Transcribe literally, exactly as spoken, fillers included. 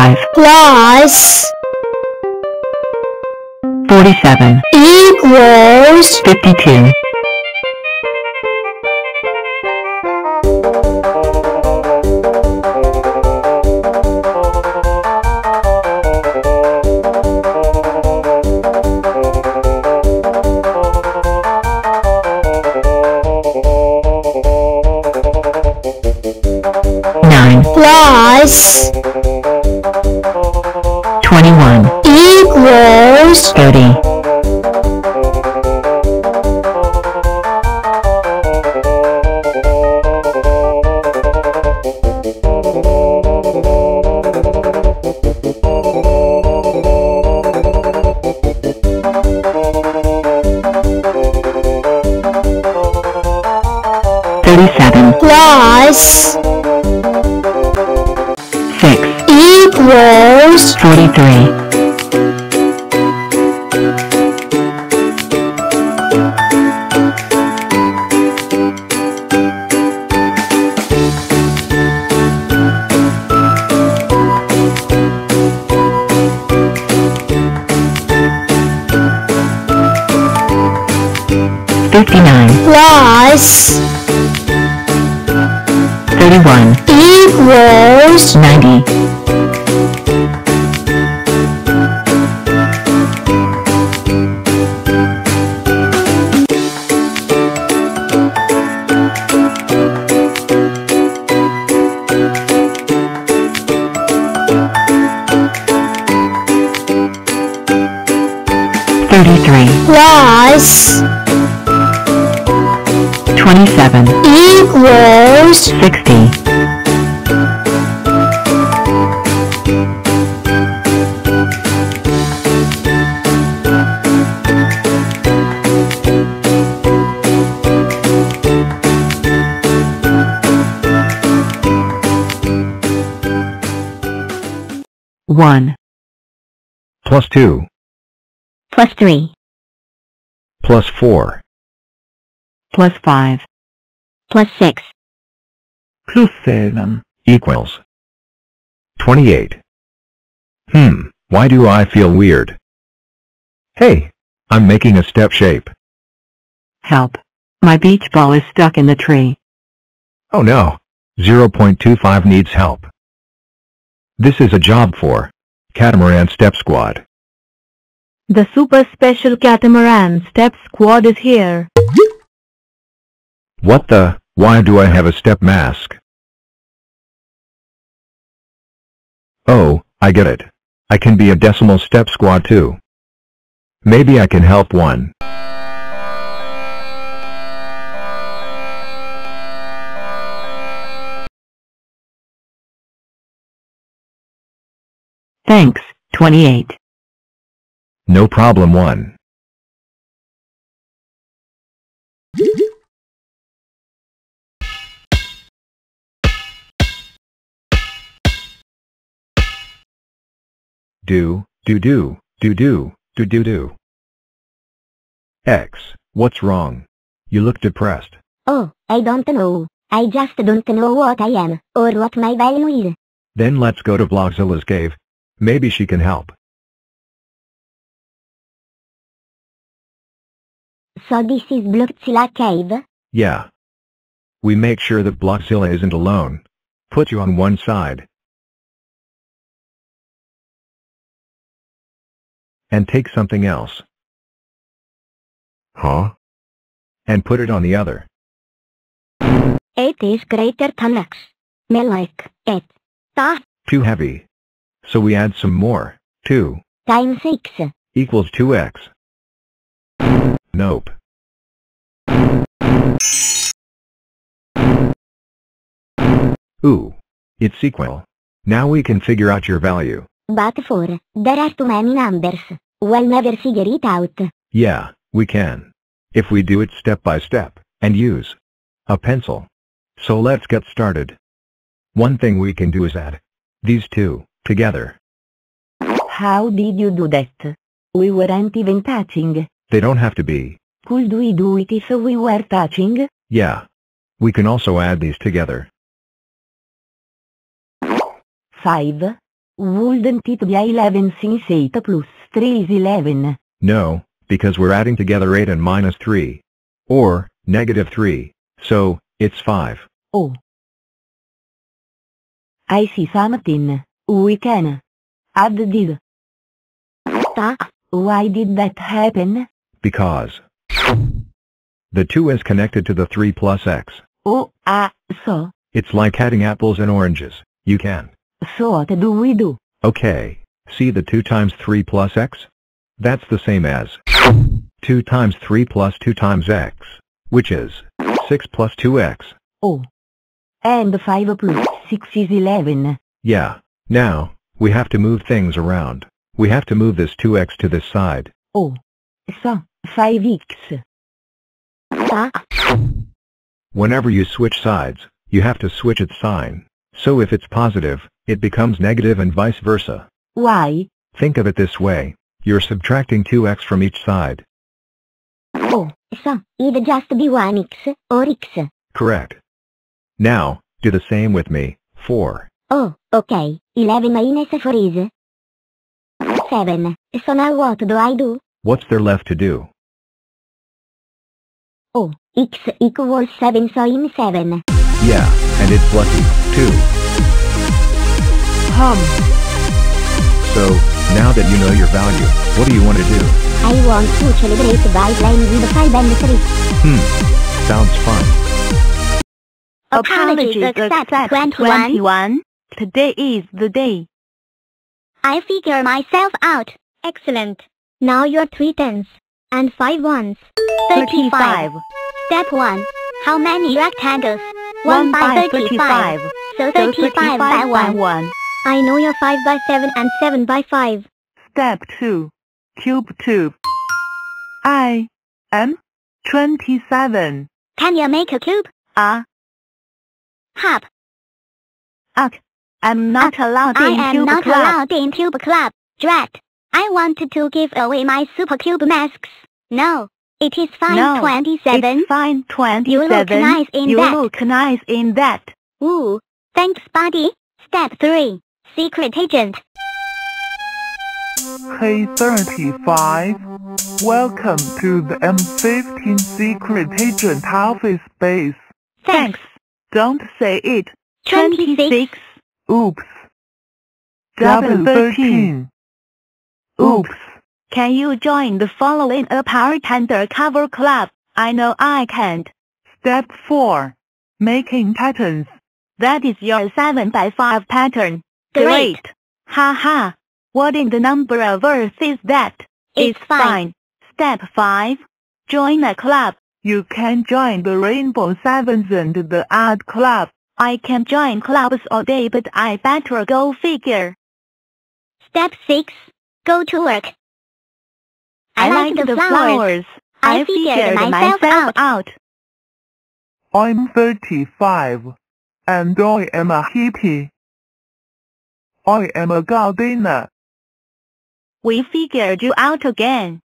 forty-five plus forty-seven equals fifty-two. Plus twenty-one equals thirty. Thirty-seven plus equals forty-three. Fifty-nine plus thirty-one equals ninety. thirty-three plus twenty-seven equals sixty. one plus two plus three plus four plus five plus six plus seven equals twenty-eight. Hmm, why do I feel weird? Hey, I'm making a step shape. Help, my beach ball is stuck in the tree. Oh no, zero point two five needs help. This is a job for Catamaran Step Squad. The super special Catamaran Step Squad is here. What the? Why do I have a step mask? Oh, I get it. I can be a decimal step squad too. Maybe I can help one. Thanks, twenty-eight. No problem one. Do, do, do, do, do, do, do, do. X, what's wrong? You look depressed. Oh, I don't know. I just don't know what I am, or what my value is. Then let's go to Blockzilla's cave. Maybe she can help. So this is Blockzilla Cave? Yeah. We make sure that Blockzilla isn't alone. Put you on one side. And take something else. Huh? And put it on the other. It is greater than X. Me like it. Ta. Too heavy. So we add some more. two. Times six. Equals two X. Nope. Ooh, it's sequel. Now we can figure out your value. But for, there are too many numbers. We'll never figure it out. Yeah, we can. If we do it step by step, and use a pencil. So let's get started. One thing we can do is add these two together. How did you do that? We weren't even touching. They don't have to be. Could we do it if we were touching? Yeah. We can also add these together. five Wouldn't it be eleven since eight plus three is eleven? No, because we're adding together eight and minus three. Or, negative three. So, it's five. Oh. I see something. We can add this. Why did that happen? Because the two is connected to the three plus x. Oh, ah, uh, so? It's like adding apples and oranges. You can. So what do we do? Okay. See the two times three plus x? That's the same as two times three plus two times x, which is six plus two x. Oh. And five plus six is eleven. Yeah. Now, we have to move things around. We have to move this two x to this side. Oh. So, five x. Whenever you switch sides, you have to switch its sign. So if it's positive, it becomes negative and vice versa. Why? Think of it this way. You're subtracting two x from each side. Oh, so it'd just be one x, or x. Correct. Now, do the same with me. four. Oh, okay. eleven minus four is seven. So now what do I do? What's there left to do? Oh, x equals seven, so in seven. Yeah, and it's lucky, too. Hum. So, now that you know your value, what do you want to do? I want to celebrate by playing with five and three. Hmm, sounds fun. Apologies, accept twenty-one. Today is the day. I figure myself out. Excellent. Now your three tens and five ones. thirty-five. Step one. How many rectangles? one, one by thirty-five. So thirty-five by one. one. I know your five by seven and seven by five. Step two. Cube two. I am twenty-seven. Can you make a cube? Ah. Uh, Hub. Ugh. I'm not uh, allowed I in am cube not club. allowed in cube club. Drat. I wanted to give away my super cube masks. No. It is fine no, twenty-seven. It's fine twenty-seven. You look nice in you that. You look nice in that. Ooh, thanks, buddy. Step three. Secret agent. Hey, thirty-five. Welcome to the M fifteen secret agent office base. Thanks. Don't say it. twenty-six. Oops. W thirteen. Oops. Can you join the following a paratender cover club? I know I can't. Step four. Making patterns. That is your seven by five pattern. Great. Great. Ha ha. What in the number of words is that? It's, it's fine. fine. Step five. Join a club. You can join the Rainbow Sevens and the Art Club. I can join clubs all day, but I better go figure. Step six. Go to work. I like the flowers. I figured myself out. I'm thirty-five. And I am a hippie. I am a gardener. We figured you out again.